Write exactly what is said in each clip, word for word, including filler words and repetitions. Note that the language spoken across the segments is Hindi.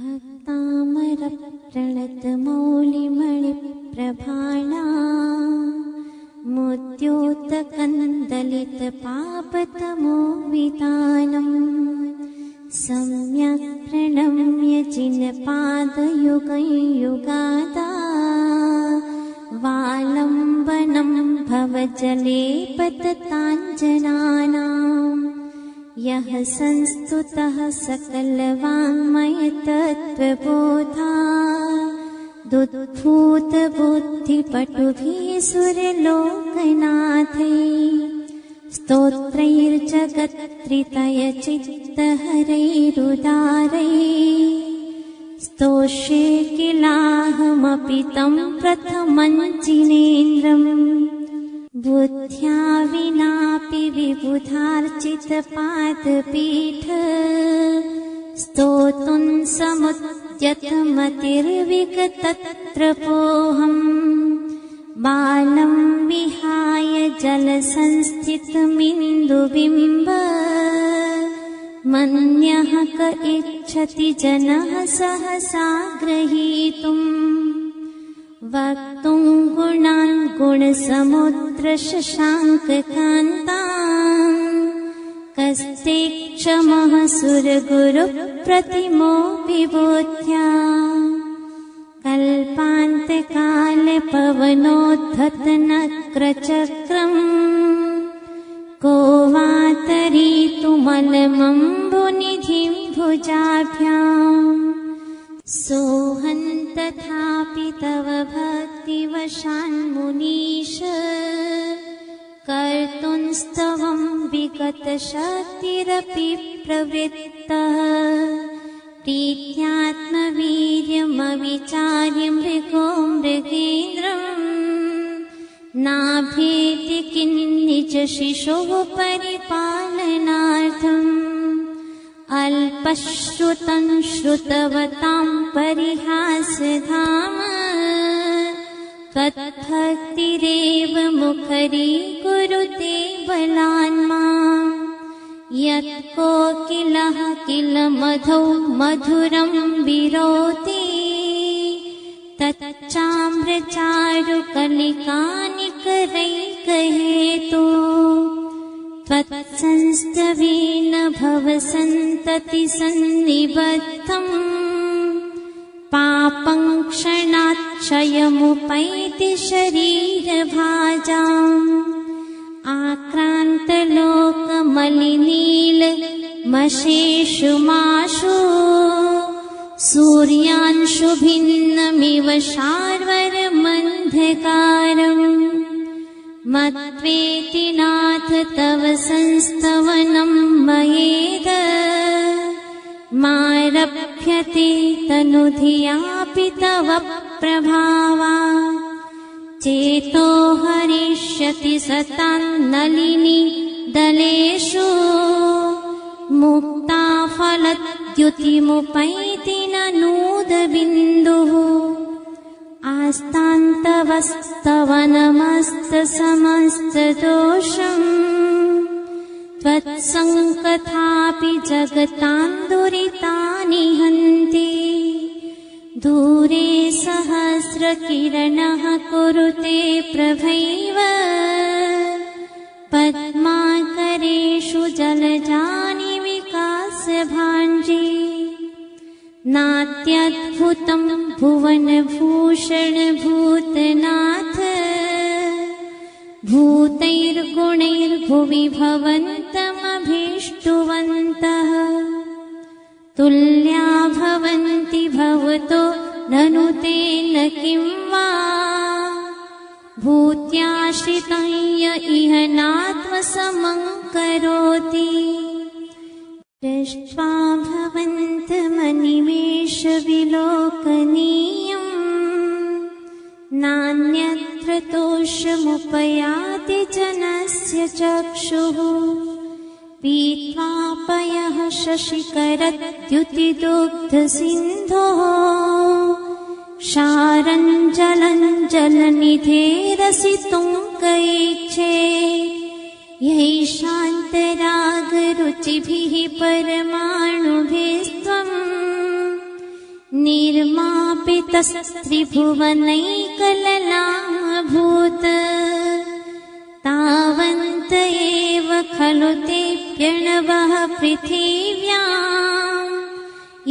भक्तामर प्रणत मौलि मणि प्रभाणा मुद्योतकन्दलित पापतमो वितानम् सम्यक् प्रणम्य जिनपादयुगं युगादा वालम्बनं भवजले पतताञ्जनानाम् यः संस्तुतः सकलवाङ्मयतत्त्वबोधा दुद्भूतबुद्धिपटुभिः सुरलोकनाथे स्तोत्रैर्जगत्त्रितयचित्तहरैरुदारै स्तोष्ये किलाहमपि तं प्रथमं जिनेन्द्रम् बुद्ध्या विनापि विबुधार्चितपादपीठ स्तोतुं समुद्यतमतिर्विगतत्रपोऽहम् बालं विहाय जलसंस्थितमिन्दुबिम्ब मन्यः क इच्छति जनः सहसा ग्रहीतुम् वक्तुं गुणान् गुणसमुद्रशशाङ्ककान्तां कस्ते क्षमः सुरगुरुप्रतिमो विबोध्या कल्पान्तकालपवनोद्धतनक्रचक्रम् को वा तरीतुमलमम्बुनिधिं भुजाभ्याम् सोऽहं तथापि तव भक्तिवशान्मुनीश कर्तुंस्तवं विगतशक्तिरपि प्रवृत्तः प्रीत्यात्मवीर्यमविचार्य मृगो मृगेन्द्रम् नाभेति किन्निजशिशोः परिपालनार्थम् अल्पश्रुतं श्रुतवतां परिहासधाम त्वद्भक्तिरेव मुखरी कुरुते बलान्मा यत्कोकिलः किल मधौ मधुरं विरोति तच्चाम्रचारुकलिकानिकरैकहेतु त्वत्संस्तवेन भवसन्तति सन्निबद्धं पापं क्षणात् क्षयमुपैति शरीरभाजाम् आक्रान्तलोकमलिनीलमशेषुमाशु सूर्यांशु भिन्नमिव शार्वरमन्धकारम् मत्वेति नाथ तव संस्तवनं मयेद मारभ्यते तनुधियापि तव प्रभावा चेतो हरिष्यति सतां नलिनी दलेषु मुक्ता फलद्युतिमुपैति ननूदबिन्दुः आस्तान्तवस्तव नमस्तसमस्तदोषम् त्वत्सङ्कथापि जगतां दुरितानि हन्ति दूरे सहस्रकिरणः कुरुते प्रभैव पद्माकरेषु जलजानि विकासभाञ्जी नात्यद्भुतं भुवनभूषणभूतनाथ भूतैर्गुणैर्भुवि भवन्तमभीष्टुवन्तः तुल्या भवन्ति भवतो ननु तेन किं वा भूत्याश्रितं य इह नात्मसमं करोति दृष्ट्वा भवन्तमनिमेषविलोकनीयम् नान्यत्र तोषमुपयाति जनस्य चक्षुः पीत्वा पयः शशिकरद्युतिदुग्धसिन्धोः क्षारं जलं जलनिधेरसितुं कैच्छे यैषान्तरागरुचिभिः परमाणुभिस्त्वम् निर्मापितस्त्रिभुवनैकललाभूत् तावन्त एव खलु तेऽप्यणवः पृथिव्याम्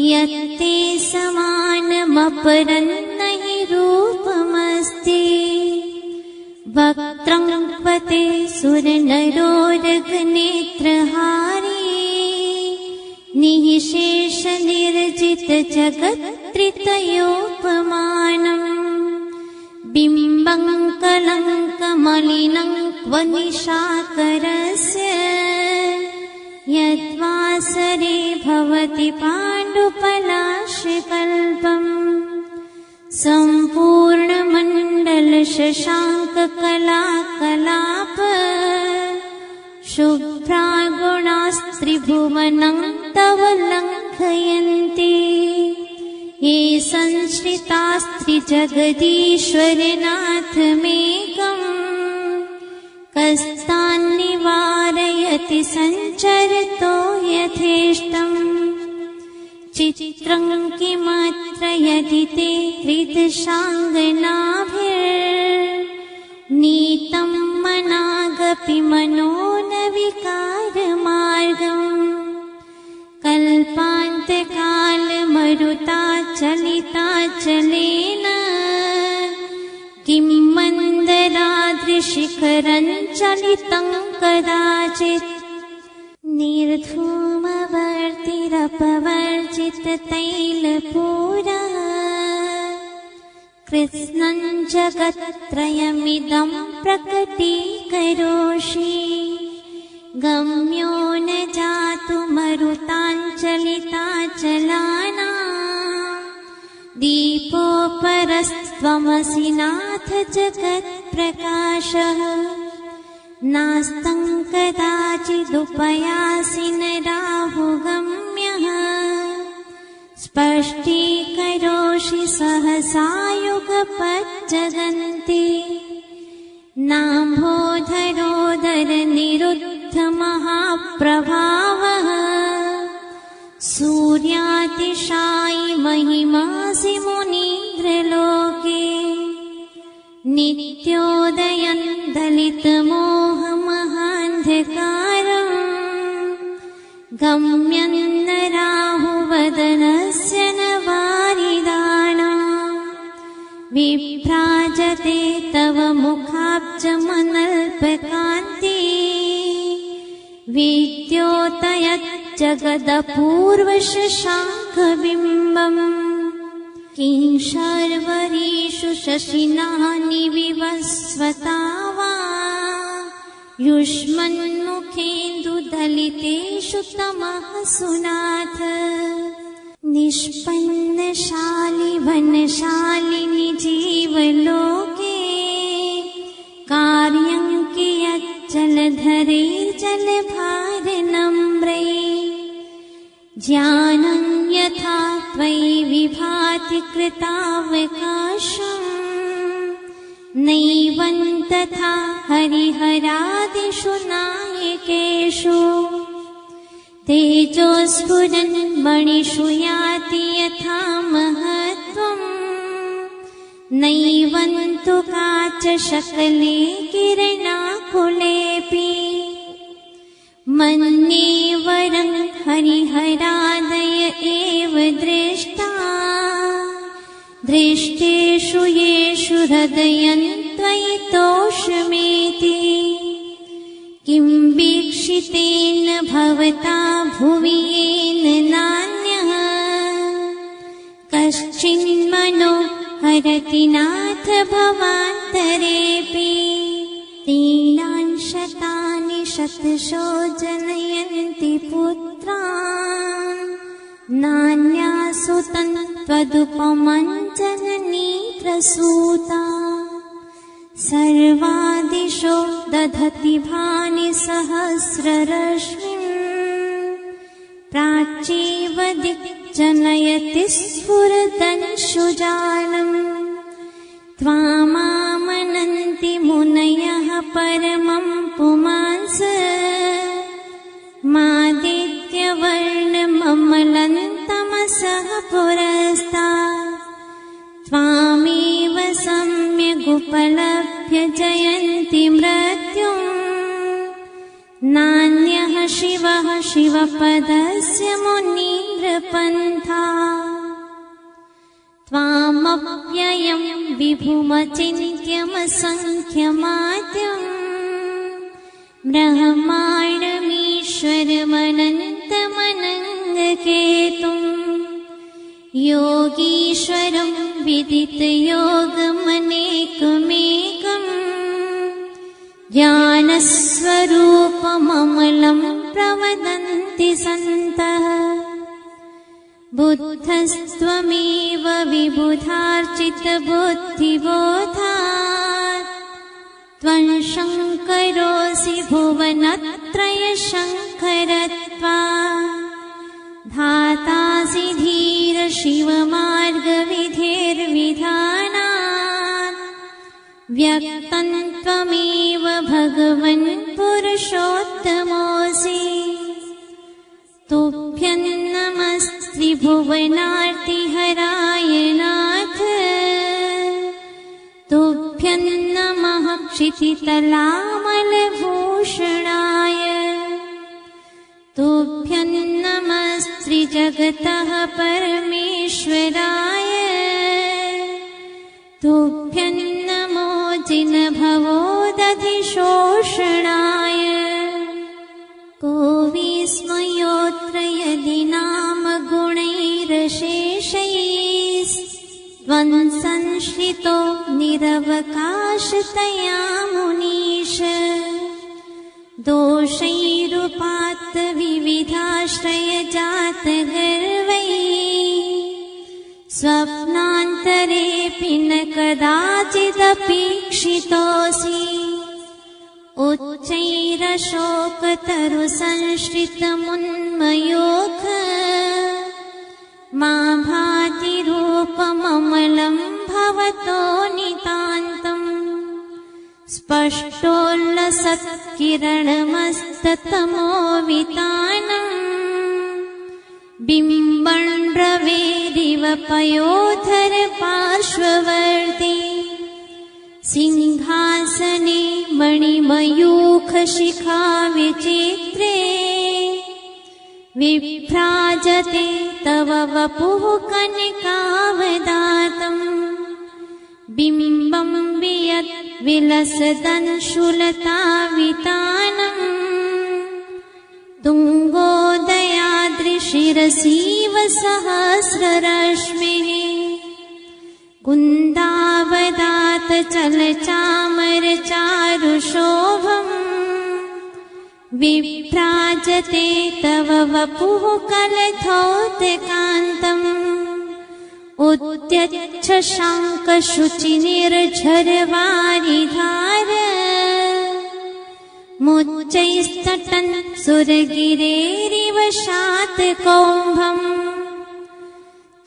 यत्ते समानमपरन्न हि रूपमस्ति वक्त्रं पते सुरनरोरगनेत्रहारी निःशेष निर्जित जगत्त्रितयोपमानम् बिम्बं कलङ्कमलिनं क्व निशाकरस्य यद्वासरे भवति पाण्डुपलाशकल्पम् सम्पूर्णमण्डलशशाङ्ककलाकलाप शुभ्रा गुणास्त्रिभुवनं तव लङ्घयन्ति ये संश्रितास्त्रिजगदीश्वरनाथ मेकम् कस्तान्निवारयति सञ्चरतो यथेष्टम् चित्रं किमत्र यदि ते कृतशाङ्गनाभिर्नीतं मनागपि मनो न विकारमार्गम् कल्पान्तकालमरुताचलिताचलेन किं मन्दराद्रिशिखरं चलितं कदाचित् निर्धूमवर्तिरपवर्जिततैलपूरा कृष्णं जगत्त्रयमिदं प्रकटीकरोषि गम्यो न जातु मरुताञ्चलिताचलाना दीपोपरस्त्वमसि नाथ जगत्प्रकाशः नास्तं कदाचिदुपयासि न राहुगम्यः स्पष्टीकरोषि सहसा युगपज्जगन्ति नाम्भोधरोदरनिरुद्धमहाप्रभावः सूर्यातिशायि महिमासि मुनीन्द्रलोके नित्योदयं दलितमोहमहान्धकारं गम्यं न राहुवदनस्य न वारिदाना विभ्राजते तव मुखाब्जमनल्पकान्ति विद्योतयज्जगदपूर्वशशाङ्कबिम्बम् किं शर्वरीषु शशिनः निविवस्वता वा युष्मन्मुखेन्दुदलितेषु तमः सुनाथ निष्पन्नशालि वनशालिनि जीवलोके कार्यं कियज्जलधरैर्जलभारनम्रै ज्ञानं यथा त्वयि विभाति कृतावकाशम् नैवं तथा हरिहरादिषु नायकेषु तेजोस्फुरन् मणिषु याति यथा महत्त्वम् नैवं तु काच शकले किरणाकुलेऽपि मन्ये वरं हरिहरादय एव दृष्टा दृष्टेषु येषु हृदयं त्वयि तोषमेति किं वीक्षितेन भवता भुवि येन नान्यः कश्चिन्मनो हरति नाथ भवान्तरेऽपि तेनान् शतानि शतशो जनयन्ति पुत्रान् नान्यासुतं त्वदुपमं जननीत्रसूता सर्वादिशो दधति भानि सहस्ररश्मिं प्राचीव दिक्जनयति स्फुरदंशुजालम् त्वामामनन्ति मुनयः परमं पुमांस मादित्यवर्णममलं तमसः पुरस्तात् व्यजयन्ति मृत्युम् नान्यः शिवः शिवपदस्य मुनीन्द्रपन्था त्वामप्ययं विभुमचिन्त्यमसङ्ख्यमाद्यम् ब्रह्माण्डमीश्वरमनन्तमनङ्गकेतुम् योगीश्वरं विदितयोगमनेकमेकम् ज्ञानस्वरूपममलं प्रवदन्ति सन्तः बुद्धस्त्वमेव विबुधार्चितबुद्धिबोधात् त्वं शङ्करोऽसि भुवनत्रयशङ्करत्वात् धातासि धीरशिवमार्गविधेर्विधाना व्यक्तं त्वमेव भगवन् पुरुषोत्तमोऽसि तुभ्यं नमस्त्रिभुवनार्तिहराय नाथ तुभ्यं नमः क्षितितलामलभूषणाय तुभ्यं नमस्त्रिजगतः परमेश्वराय तुभ्यं नमो जिनभवोदधिशोषणाय को विस्मयोऽत्र यदि नाम गुणैरशेषैस्त्वं संश्रितो निरवकाशतया मुनीश दोषैरुपात विविधाश्रयजातगर्वैः स्वप्नान्तरेऽपि न कदाचिदपेक्षितोऽसि उच्चैरशोकतरुसंश्रितमुन्मयोः मा भाति रूपममलं भवतो नितान्तम् स्पष्टोल्लसत्किरणमस्ततमोवितानम् बिम्बं ब्रवेरिव पयोधर पार्श्ववर्ती सिंहासने मणिमयूखशिखा विचित्रे विभ्राजते तव वपुः कनिकावदातम् बिम्बं वियत् विलसदंशुलतावितानम् तुङ्गोदयाद्रिशिरसीव सहस्ररश्मिः कुन्दावदात चलचामरचारुशोभम् विभ्राजते तव वपुः कलथौतकान्तम् उद्यच्छशाङ्कशुचिनिर्झरवारिधार मुच्चैस्तटन् सुरगिरेरिव शातकौम्भम्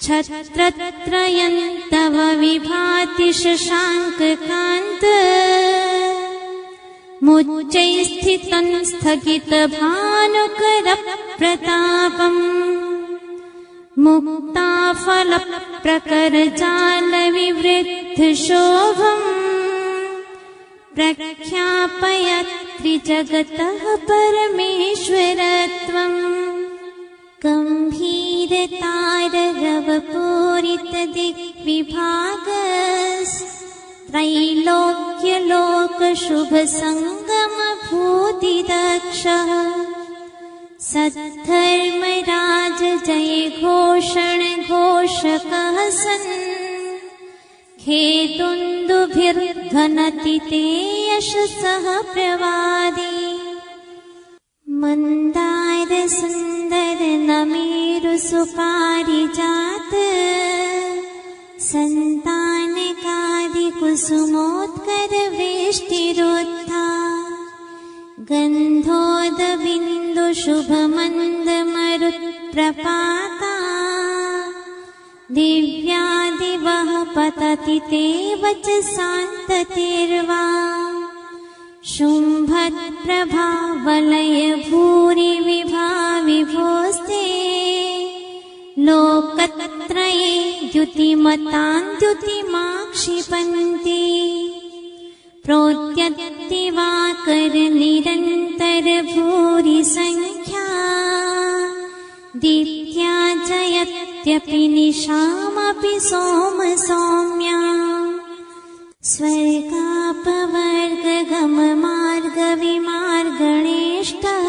छत्रत्रयं तव विभाति शशाङ्ककान्त मुच्चैस्थितं स्थगितभानुकरप्रतापम् मुक्ताफलप्रकरजालविवृद्धशोभम् प्रख्यापयत्रि जगतः परमेश्वरत्वम् गम्भीरतारगवपूरितदिग्विभागस्त्रैलोक्यलोकशुभसङ्गमभूतिदक्षः सद्धर्मराज जयघोषण घोषकः सन् खेतुन्दुभिर्घनति ते यशसः प्रवादे मन्दारसुन्दरनमेरुसुपारिजात सन्तानकादिकुसुमोत्करवेष्टिरोत्था गन्धोदबिन्दुशुभमन्दमरुत्प्रपाता दिव्या दिवः पतति ते वचसान्ततिर्वा शुम्भत्प्रभावलयभूरिविभाविभोस्ते लोकत्रये द्युतिमतां द्युतिमाक्षिपन्ति प्रोत्यक्तिवाकर निरंतर भूरि संख्या दीप्त्या जयत्यपि निशामपि सोम सौम्या स्वर्गापवर्गगम मार्ग विमार्गणेष्टः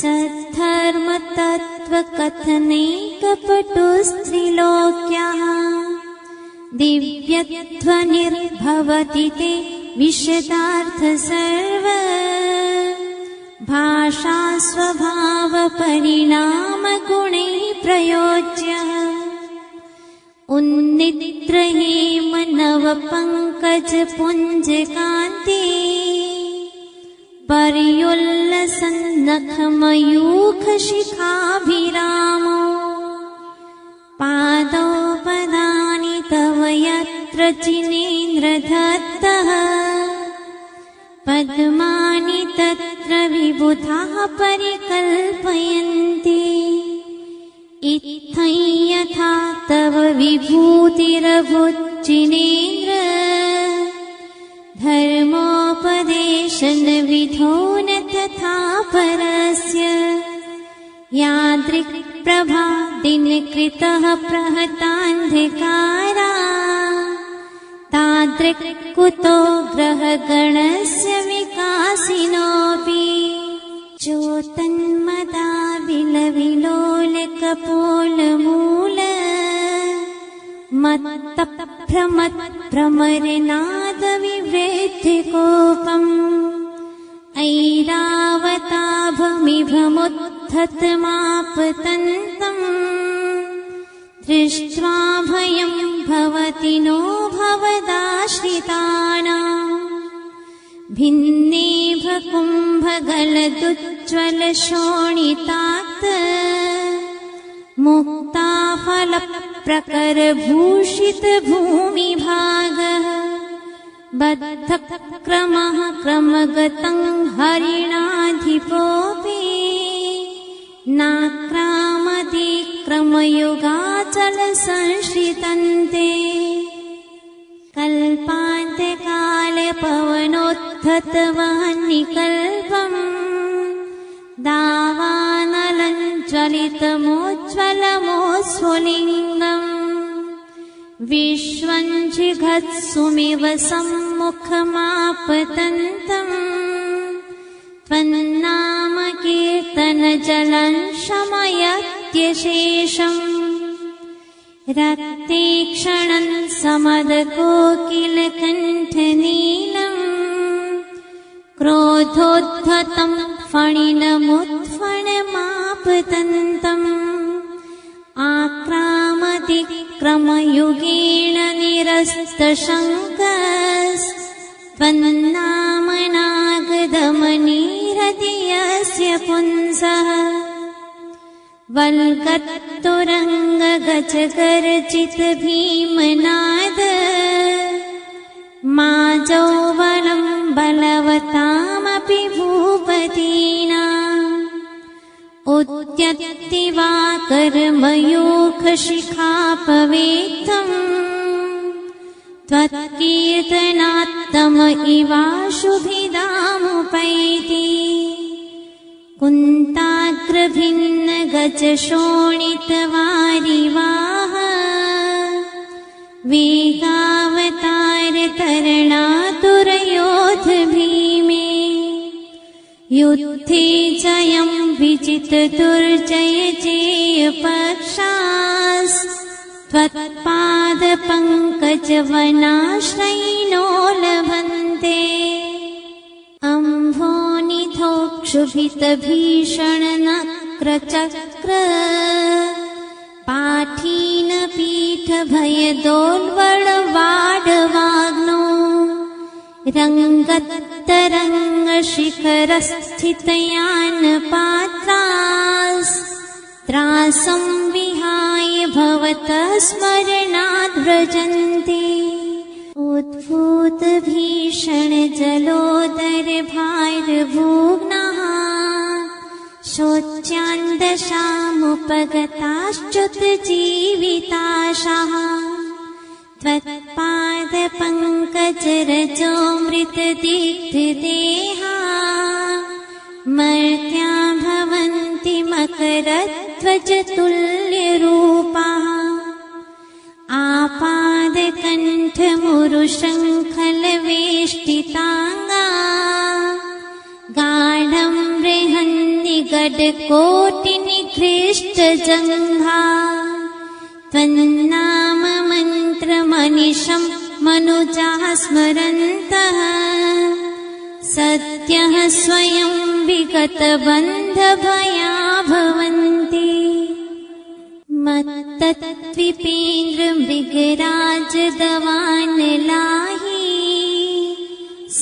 सद्धर्मतत्त्वकथनैकपटुस्त्रिलोक्यः दिव्यत्वनिर्भवति ते विशदार्थ सर्व भाषा स्वभाव परिणाम गुणैः प्रयोज्य उन्निद्र हेम नव पंकज पुंज कांति पर्युल्लसन्नख मयूख शिखाभिरामो पादौ पदानि तव यत्र जिनेन्द्रधत्तः पद्मानि तत्र विबुधाः परिकल्पयन्ति इत्थं यथा तव विभूतिरभुज्जिनेन्द्र धर्मोपदेशन विधो न तथा परस्य यादृक् प्रभा दिनकृतः प्रहतान्धकारा तादृक् कुतो ग्रहगणस्य विकासिनोऽपि चोतन्मदा विलविलोलकपोलमूल मत्तप्रमत्प्रमरनादविवृद्धिकोपम् ऐरावताभमिभमुद्धतमापतन्तम् दृष्ट्वा भयं भवति नो भवदाश्रितानां भिन्नेभ कुम्भगलदुज्ज्वलशोणितात् मुक्ताफलप्रकरभूषितभूमिभागः बद्धक्रमः क्रमगतं हरिणाधिपोऽपि नाक्रामति क्रमयुगाचलसंश्रितन्ते कल्पान्तकाले पवनोद्धतवान्निकल्पम् दावानलं ज्वलितमोज्ज्वलमोऽस्फुलिङ्गम् विश्वं जिघत्सुमिव सम्मुखमापतन्तम् त्वन्नामकीर्तनजलं शमयत्यशेषम् रक्ते क्षणं समदकोकिलकण्ठनीलम् क्रोधोद्धतं फणिनमुत्फणमापतन्तम् आक्रामति क्रमयुगेण निरस्तशङ्कस्त्वन्नामनागदमनीरतियस्य पुंसः वल्कत्तुरङ्गगजगर्जितभीमनाद माजौ बलं बलवतामपि भूपतिना उद्यत्तिवाकरमयूखशिखापवेत्तम् त्वत्कीर्तनात्तम इवाशुभिदामुपैति कुन्ताग्रभिन्नगजशोणितवारिवाः वेगावतारतरणातुरयोध भीमे युद्धे जयं विजितदुर्जयजेयपक्षास्त्वत्पादपङ्कजवनाश्रयिनो लभन्ते क्षुभितभीषणनक्रचक्र पाठीन पीठभयदोल्बणवाडवाग्नो रङ्गतरङ्गशिखरस्थितयानपात्रास्त्रासं विहाय भवतः स्मरणाद् व्रजन्ति उद्भूतभीषणजलोदरभार्भुग्नः शोच्यान्दशामुपगताश्च्युतजीविताशः त्वत्पाद पङ्कजरजोऽमृतदीग्धदेहा मर्त्या भवन्ति मकरध्वजतुल्यरूपाः आपादकण्ठमुरुशृङ्खलवेष्टिताङ्गा गाढं बृहन्नि गडकोटिनिघ्रिष्टजङ्घा त्वन्नाम मन्त्रमनिशं मनुजाः स्मरन्तः सत्यः स्वयं विगतबन्धभया भवन्ति मत्तद्विपेन्द्रमृगराजदवानलाहि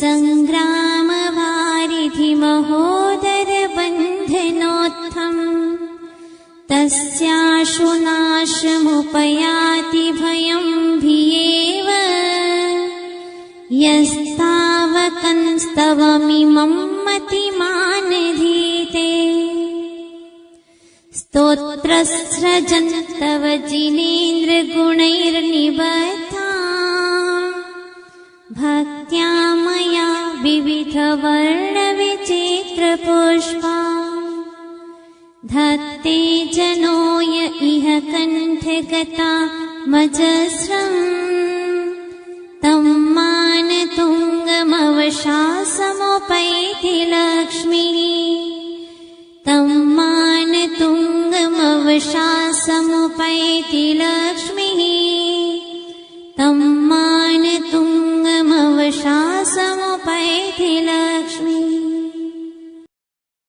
सङ्ग्रामवारिधि महोदरबन्धनोत्थम् तस्याशु नाशमुपयाति भयं भियेव यस्तावकंस्तवमिमं मतिमानधीते स्तोत्रस्रजन् तव जिनेन्द्रगुणैर्निबद्धा भक्त्या मया विविधवर्णविचित्रपुष्पा धत्ते जनोय इह कण्ठगता मजस्रम् तं मानतुङ्गमवशासमुपैति लक्ष्मीः तं मानतुङ्गमवशासमुपैति लक्ष्मीः